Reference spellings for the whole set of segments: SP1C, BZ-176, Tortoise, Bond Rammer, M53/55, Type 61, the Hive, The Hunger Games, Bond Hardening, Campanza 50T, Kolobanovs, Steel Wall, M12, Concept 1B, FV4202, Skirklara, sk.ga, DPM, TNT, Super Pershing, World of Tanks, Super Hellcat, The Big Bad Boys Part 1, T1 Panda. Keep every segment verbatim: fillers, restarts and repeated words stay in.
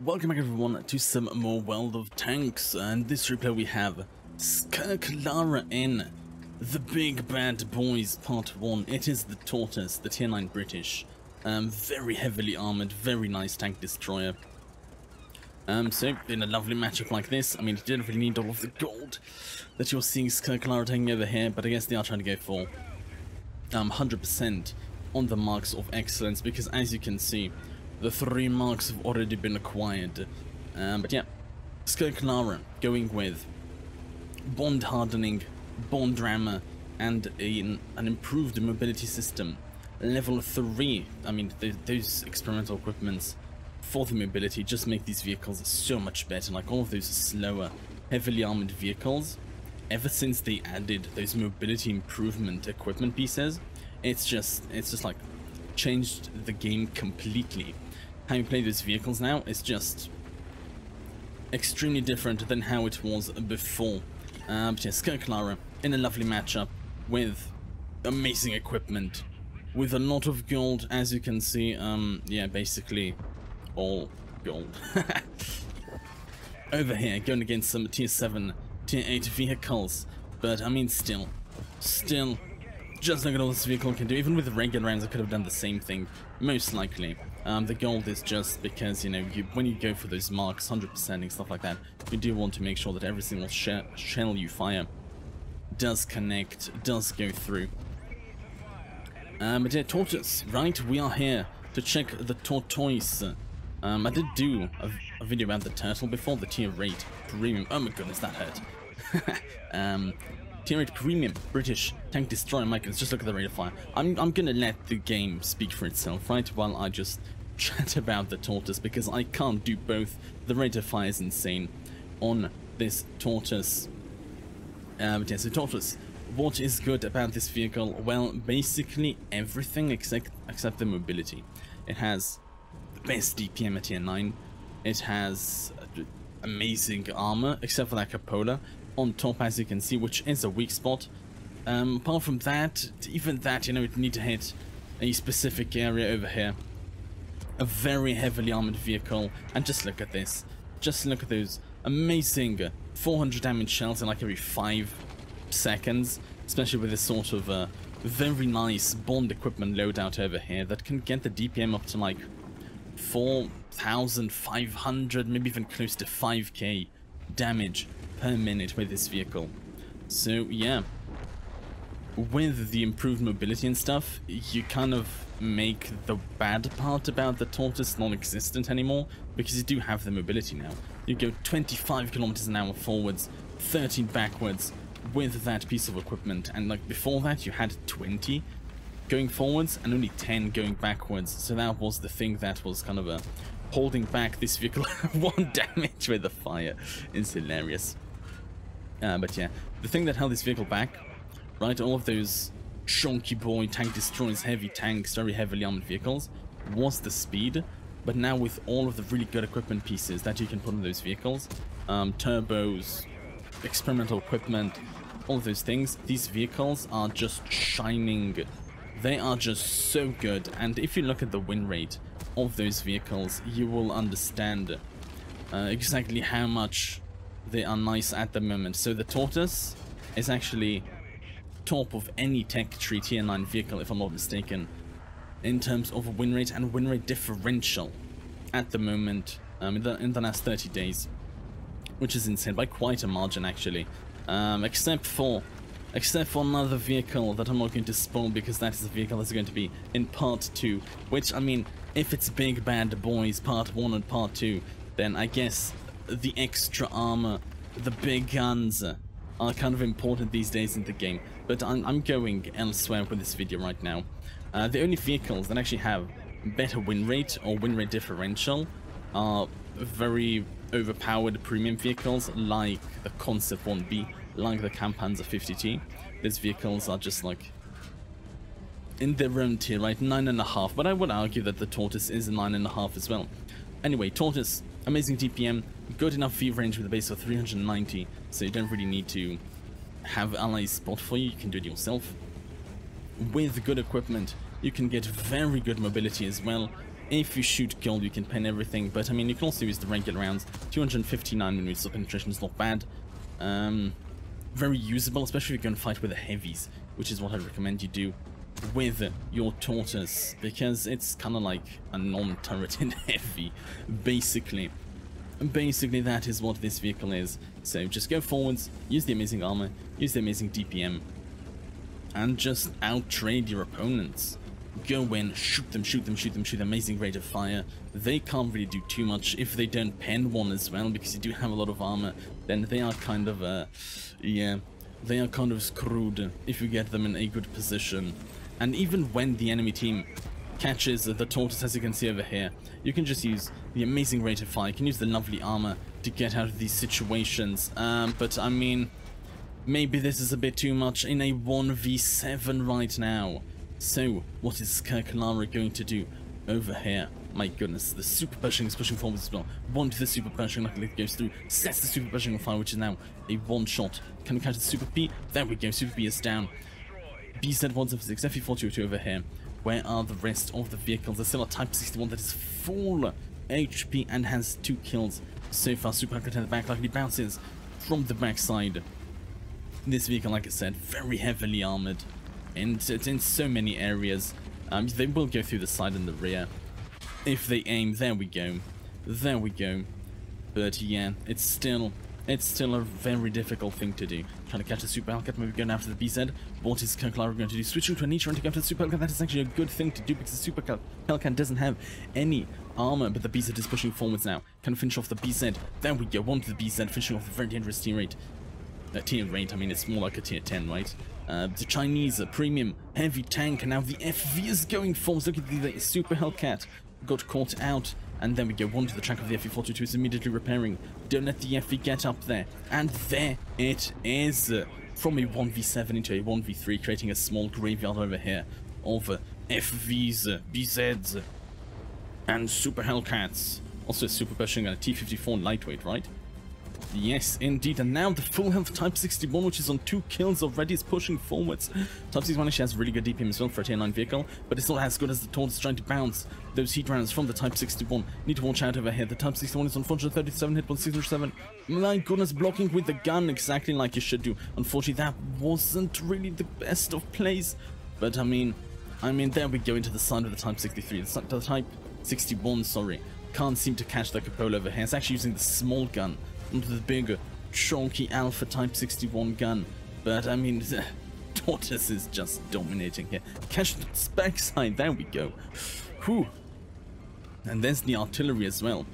Welcome back everyone to some more World of Tanks, and this replay we have Skirklara in The Big Bad Boys Part one. It is the Tortoise, the tier nine British, um, very heavily armoured, very nice tank destroyer. Um, so in a lovely matchup like this, I mean you don't really need all of the gold that you're seeing Skirklara taking over here, but I guess they are trying to go for um, one hundred percent on the marks of excellence, because as you can see, the three marks have already been acquired. Um, but yeah, Skirklara going with Bond Hardening, Bond Rammer, and a, an improved mobility system. Level three, I mean, th those experimental equipments for the mobility just make these vehicles so much better. Like all of those slower, heavily armored vehicles, ever since they added those mobility improvement equipment pieces, it's just, it's just like changed the game completely. How you play these vehicles now is just extremely different than how it was before. Um, but yeah, Skirklara in a lovely matchup with amazing equipment, with a lot of gold, as you can see. Um, yeah, basically all gold. Over here, going against some tier seven, tier eight vehicles, but I mean still, still, just look at all this vehicle can do. Even with regular rounds, I could have done the same thing, most likely. Um, the gold is just because, you know, you, when you go for those marks, one hundred percent and stuff like that, you do want to make sure that every single sh shell you fire does connect, does go through. Um, but yeah, Tortoise, right? We are here to check the Tortoise. Um, I did do a, a video about the Turtle before, the tier eight premium. Oh my goodness, that hurt. um... tier eight premium British tank destroyer. My goodness, just look at the rate of fire. I'm, I'm gonna let the game speak for itself, right? While I just chat about the Tortoise, because I can't do both. The rate of fire is insane on this Tortoise. Um, yeah, so Tortoise, what is good about this vehicle? Well, basically everything except, except the mobility. It has the best D P M at tier nine. It has amazing armor, except for that cupola on top, as you can see, which is a weak spot. Um, apart from that, even that, you know, it need to hit a specific area over here. A very heavily armored vehicle, and just look at this. Just look at those amazing four hundred damage shells in like every five seconds, especially with this sort of uh, very nice Bond equipment loadout over here that can get the D P M up to like four thousand five hundred, maybe even close to five K damage per minute with this vehicle. So yeah, with the improved mobility and stuff, you kind of make the bad part about the Tortoise non-existent anymore, because you do have the mobility now. You go twenty-five kilometers an hour forwards, thirteen backwards with that piece of equipment, and like before that you had twenty going forwards and only ten going backwards. So that was the thing that was kind of a holding back this vehicle. One damage with the fire is hilarious. Uh, but yeah, the thing that held this vehicle back, right, all of those chonky boy tank destroyers, heavy tanks, very heavily armored vehicles, was the speed. But now with all of the really good equipment pieces that you can put on those vehicles, um, turbos, experimental equipment, all of those things, these vehicles are just shining. They are just so good, and if you look at the win rate of those vehicles, you will understand uh, exactly how much they are nice at the moment. So the Tortoise is actually top of any tech tree tier nine vehicle, if I'm not mistaken, in terms of win rate and win rate differential at the moment, um, in, the, in the last thirty days, which is insane by quite a margin actually, um, except for Except for another vehicle that I'm not going to spoil, because that is a vehicle that's going to be in part two. Which, I mean, if it's Big Bad Boys part one and part two, then I guess the extra armor, the big guns, are kind of important these days in the game. But I'm, I'm going elsewhere with this video right now. Uh, the only vehicles that actually have better win rate or win rate differential are very overpowered premium vehicles like the Concept one B. Like the Campanza fifty T, these vehicles are just like in their own tier, right? Nine and a half. But I would argue that the Tortoise is a nine and a half as well. Anyway, Tortoise, amazing D P M, good enough V range with a base of three hundred ninety, so you don't really need to have allies spot for you. You can do it yourself. With good equipment, you can get very good mobility as well. if you shoot killed, you can pen everything, but I mean, you can also use the regular rounds. two hundred fifty-nine millimeters of penetration is not bad. Um, very usable, especially if you're going to fight with the heavies, which is what I'd recommend you do with your Tortoise, because it's kind of like a non-turreted heavy, basically. Basically, that is what this vehicle is. So just go forwards, use the amazing armor, use the amazing D P M, and just out-trade your opponents. Go in, shoot them, shoot them, shoot them, shoot them, amazing rate of fire. They can't really do too much if they don't pen one as well, because you do have a lot of armor. Then they are kind of, uh, yeah, they are kind of screwed if you get them in a good position. And even when the enemy team catches the Tortoise, as you can see over here, you can just use the amazing rate of fire. You can use the lovely armor to get out of these situations. Um, but I mean, maybe this is a bit too much in a one v seven right now. So, what is Skirklara going to do over here? My goodness, the Super Pershing is pushing forward as well. One to the Super Pershing, luckily it goes through, sets the Super Pershing on fire, which is now a one-shot. Can we catch the Super P? There we go, Super P is down. B Z one seventy-six, F V four two oh two over here. Where are the rest of the vehicles? There's still a Type sixty-one that is full H P and has two kills so far. Super Hellcat in the back, luckily bounces from the backside. This vehicle, like I said, very heavily armored. And it's in so many areas. Um, they will go through the side and the rear if they aim. There we go, there we go. But yeah, it's still it's still a very difficult thing to do. Trying to catch the Super Hellcat, maybe going after the B Z. What is Skirklara going to do? Switching to a niche run to go after the Super Hellcat. That is actually a good thing to do because the Super Hellcat doesn't have any armor, but the B Z is pushing forwards now. Can finish off the B Z. There we go, one to the B Z, finishing off the very dangerous tier eight. Uh, tier eight, I mean, it's more like a tier ten, right? Uh, the Chinese uh, premium heavy tank, and now the F V is going forwards. Look at the, the Super Hellcat got caught out, and then we go one to the track of the F V four two two. It's immediately repairing. Don't let the F V get up there, and there it is, uh, from a one v seven into a one v three, creating a small graveyard over here of uh, F Vs, uh, B Zs, and Super Hellcats. Also Super Pershing and a T fifty-four lightweight, right? Yes, indeed, and now the full health Type sixty-one, which is on two kills already, is pushing forwards. Type sixty-one actually has really good D P M as well for a tier nine vehicle, but it's not as good as the Tortoise trying to bounce those heat rounds from the Type sixty-one. Need to watch out over here. The Type sixty-one is on four thirty-seven, hit point six hundred seven. My goodness, blocking with the gun, exactly like you should do. Unfortunately, that wasn't really the best of plays, but I mean, I mean, there we go into the side of the Type sixty-three, the Type sixty-one, sorry. Can't seem to catch the Capola over here. It's actually using the small gun. Into the bigger, chunky Alpha Type sixty-one gun. But I mean, the Tortoise is just dominating here. Catch the backside, there we go. Whew. And there's the artillery as well.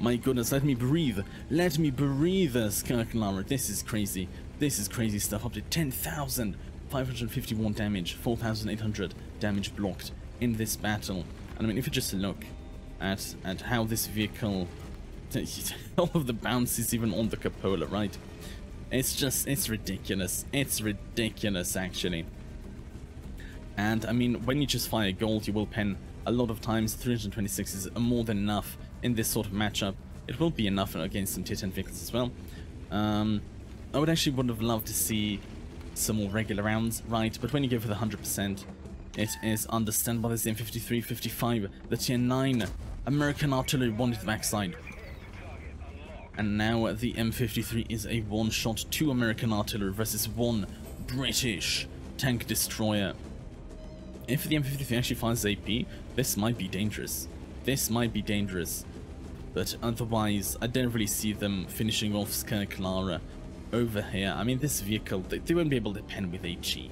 My goodness, let me breathe. Let me breathe, Skirklara. This is crazy. This is crazy stuff. Up to ten thousand five hundred fifty-one damage, four thousand eight hundred damage blocked in this battle. And I mean, if you just look at, at how this vehicle... all of the bounces even on the cupola, right? It's just, it's ridiculous. It's ridiculous, actually. And, I mean, when you just fire gold, you will pen a lot of times. three hundred twenty-six is more than enough in this sort of matchup. It will be enough against some tier ten vehicles as well. Um, I would actually would have loved to see some more regular rounds, right? But when you go for the one hundred percent, it is understandable. There's the M fifty-three fifty-five, the tier nine American artillery wanted the backside. And now the M fifty-three is a one-shot, two American artillery versus one British tank destroyer. If the M fifty-three actually fires A P, this might be dangerous. This might be dangerous. But otherwise, I don't really see them finishing off Skirklara over here. I mean, this vehicle, they, they won't be able to pen with HE.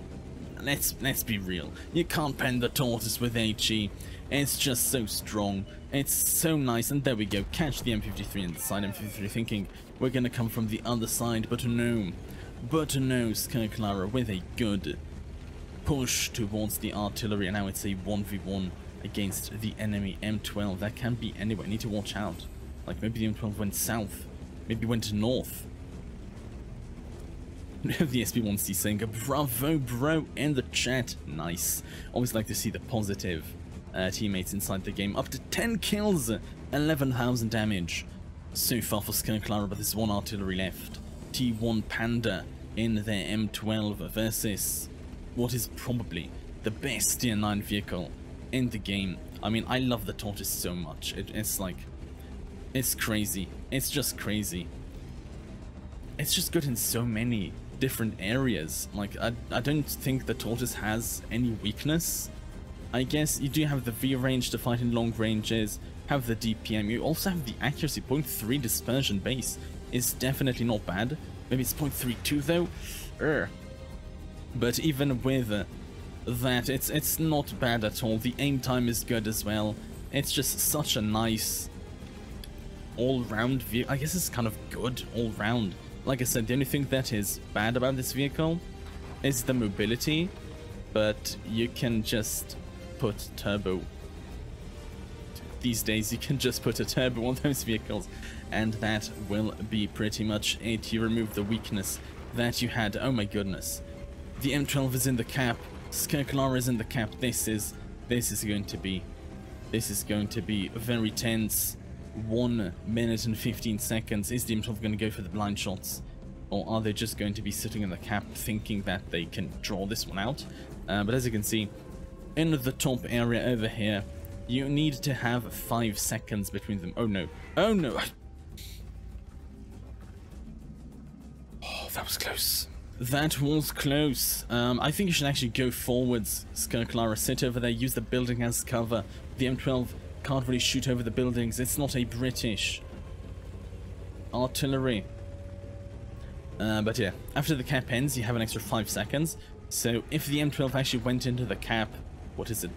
Let's, let's be real. You can't pen the Tortoise with HE. It's just so strong. It's so nice. And there we go. Catch the M fifty-three and the side. M fifty-three thinking we're going to come from the other side. But no. But no. Skirklara with a good push towards the artillery. And now it's a one v one against the enemy M twelve. That can be anywhere. I need to watch out. Like maybe the M twelve went south. Maybe went north. We have the S P one C saying bravo bro in the chat. Nice. Always like to see the positive. Uh, teammates inside the game. Up to ten kills, eleven thousand damage so far for Skirklara, but there's one artillery left. T one Panda in their M twelve versus what is probably the best tier nine vehicle in the game. I mean, I love the Tortoise so much. It, it's like, it's crazy. It's just crazy. It's just good in so many different areas. Like, I, I don't think the Tortoise has any weakness. I guess you do have the V range to fight in long ranges, have the D P M, you also have the accuracy. Point three dispersion base is definitely not bad. Maybe it's point three two though. Urgh. But even with that, it's it's not bad at all. The aim time is good as well. It's just such a nice all-round view. I guess it's kind of good all-round. Like I said, the only thing that is bad about this vehicle is the mobility, but you can just put turbo. These days you can just put a turbo on those vehicles, and that will be pretty much it. You remove the weakness that you had. Oh my goodness. The M twelve is in the cap. Skirklara is in the cap. This is this is going to be this is going to be very tense. one minute and fifteen seconds. Is the M twelve going to go for the blind shots, or are they just going to be sitting in the cap thinking that they can draw this one out? Uh, but as you can see, in the top area over here, you need to have five seconds between them. Oh no! Oh no! Oh, that was close. That was close. Um, I think you should actually go forwards, Skirklara. Sit over there, use the building as cover. The M twelve can't really shoot over the buildings. It's not a British artillery. Uh, but yeah, after the cap ends, you have an extra five seconds. So if the M twelve actually went into the cap, what is it,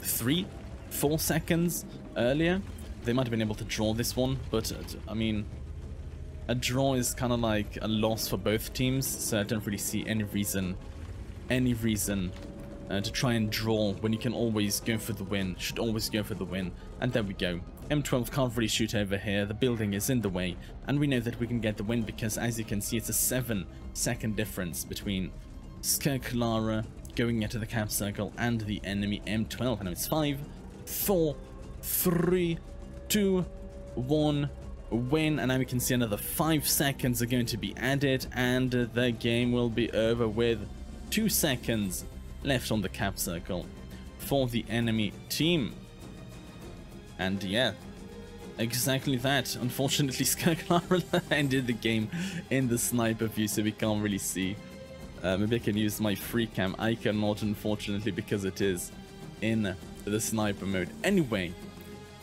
three, four seconds earlier, they might have been able to draw this one. But uh, I mean, a draw is kind of like a loss for both teams, so I don't really see any reason, any reason uh, to try and draw when you can always go for the win. Should always go for the win. And there we go. M twelve can't really shoot over here. The building is in the way, and we know that we can get the win because, as you can see, it's a seven-second difference between Skirklara going into the camp circle and the enemy M twelve. And it's five, four, three, two, one. Win. And now we can see another five seconds are going to be added, and the game will be over with two seconds left on the cap circle for the enemy team. And yeah, exactly that. Unfortunately, Skirklara ended the game in the sniper view, so we can't really see. Uh, maybe I can use my free cam. I cannot, unfortunately, because it is in the sniper mode. Anyway.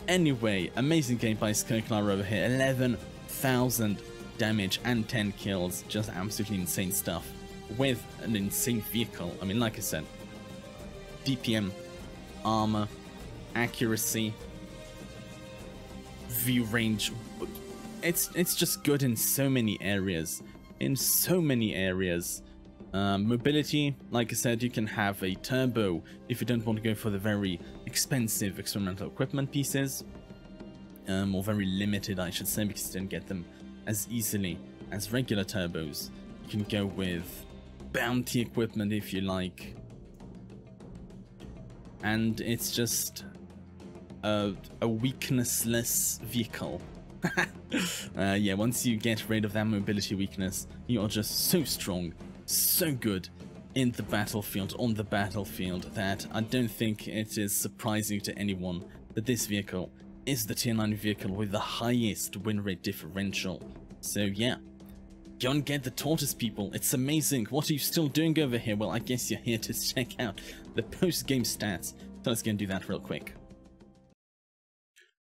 Anyway, amazing game by Skirklara over here. eleven thousand damage and ten kills. Just absolutely insane stuff with an insane vehicle. I mean, like I said, D P M, armor, accuracy, view range. It's it's just good in so many areas. In so many areas. Uh, mobility, like I said, you can have a turbo if you don't want to go for the very expensive experimental equipment pieces, um, or very limited, I should say, because you don't get them as easily as regular turbos. You can go with bounty equipment if you like, and it's just a, a weaknessless vehicle. uh, yeah, once you get rid of that mobility weakness, you are just so strong. So good in the battlefield, on the battlefield, that I don't think it is surprising to anyone that this vehicle is the tier nine vehicle with the highest win rate differential. So yeah, go and get the Tortoise, people. It's amazing. What are you still doing over here? Well, I guess you're here to check out the post-game stats, so let's go and do that real quick.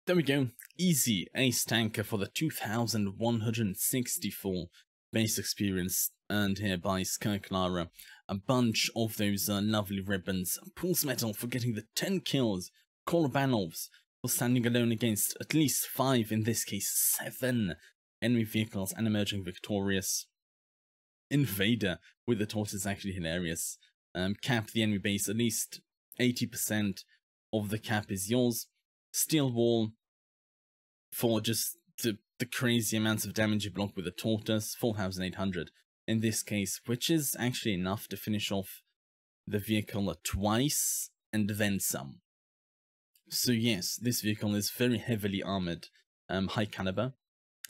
There we go. Easy ace tanker for the two thousand one hundred sixty-four base experience earned here by Skirklara. A bunch of those uh, lovely ribbons. Pulse medal for getting the ten kills. Kolobanovs for standing alone against at least five, in this case seven, enemy vehicles and emerging victorious. Invader with the Tortoise is actually hilarious. Um, cap the enemy base, at least eighty percent of the cap is yours. Steel Wall for just the, the crazy amounts of damage you block with the Tortoise, four thousand eight hundred. In this case, which is actually enough to finish off the vehicle twice and then some. So yes, this vehicle is very heavily armored, um, high caliber.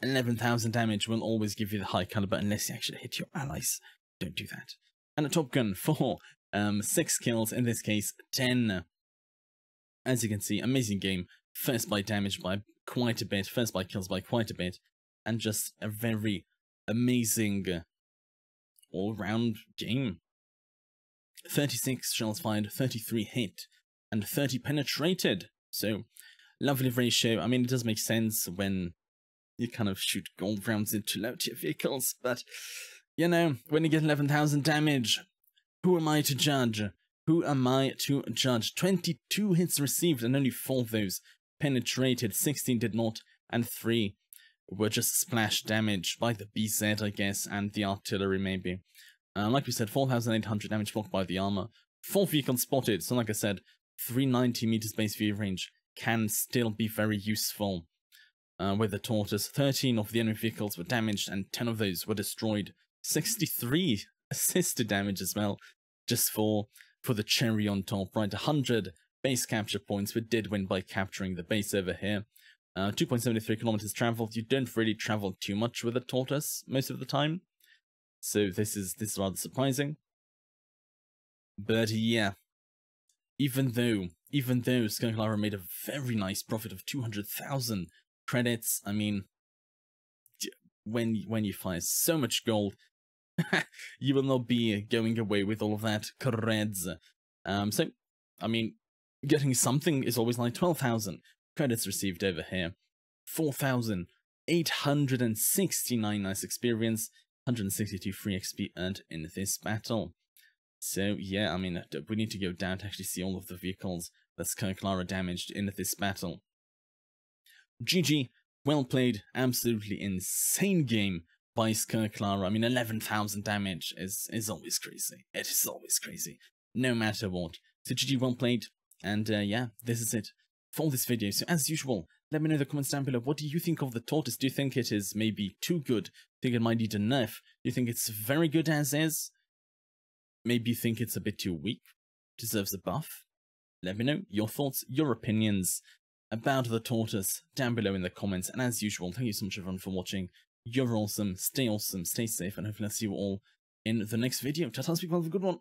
eleven thousand damage will always give you the high caliber unless you actually hit your allies. Don't do that. And a Top Gun for um, six kills, in this case ten as you can see, amazing game. First by damage by quite a bit, first by kills by quite a bit, and just a very amazing all-round game. thirty-six shells fired, thirty-three hit, and thirty penetrated. So, lovely ratio. I mean, it does make sense when you kind of shoot gold rounds into low-tier vehicles, but, you know, when you get eleven thousand damage, who am I to judge? Who am I to judge? twenty-two hits received and only four of those penetrated, sixteen did not, and three were just splash damage by the B Z, I guess, and the artillery, maybe. Uh, like we said, four thousand eight hundred damage blocked by the armor. Four vehicles spotted, so like I said, three hundred ninety meters base view range can still be very useful uh, with the Tortoise. thirteen of the enemy vehicles were damaged, and ten of those were destroyed. sixty-three assisted damage as well, just for, for the cherry on top, right? one hundred base capture points. We did win by capturing the base over here. Uh, two point seven three kilometers traveled. You don't really travel too much with a Tortoise most of the time, so this is this is rather surprising. But yeah, even though even though Skirklara made a very nice profit of two hundred thousand credits, I mean, when when you fire so much gold, you will not be going away with all of that credits. Um, so I mean, getting something is always like twelve thousand. Credits received over here, four thousand eight hundred sixty-nine nice experience, one hundred sixty-two free X P earned in this battle. So yeah, I mean, we need to go down to actually see all of the vehicles that Skirklara damaged in this battle. G G, well played, absolutely insane game by Skirklara. I mean, eleven thousand damage is, is always crazy. It is always crazy, no matter what. So G G, well played, and uh, yeah, this is it for this video. So as usual, let me know in the comments down below, what do you think of the Tortoise? Do you think it is maybe too good? Do you think it might need a nerf? Do you think it's very good as is? Maybe you think it's a bit too weak, deserves a buff? Let me know your thoughts, your opinions about the Tortoise down below in the comments. And as usual, thank you so much everyone for watching. You're awesome, stay awesome, stay safe, and hopefully I'll see you all in the next video. Ta-ta, speak well, have a good one.